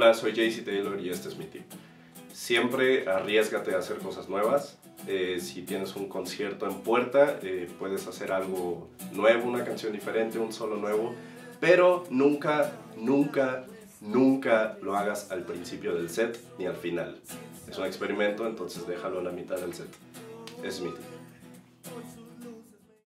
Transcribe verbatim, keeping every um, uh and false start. Hola, soy J C. Taylor y este es mi tip. Siempre arriésgate a hacer cosas nuevas. Eh, si tienes un concierto en puerta, eh, puedes hacer algo nuevo, una canción diferente, un solo nuevo, pero nunca, nunca, nunca lo hagas al principio del set ni al final. Es un experimento, entonces déjalo a la mitad del set. Es mi tip.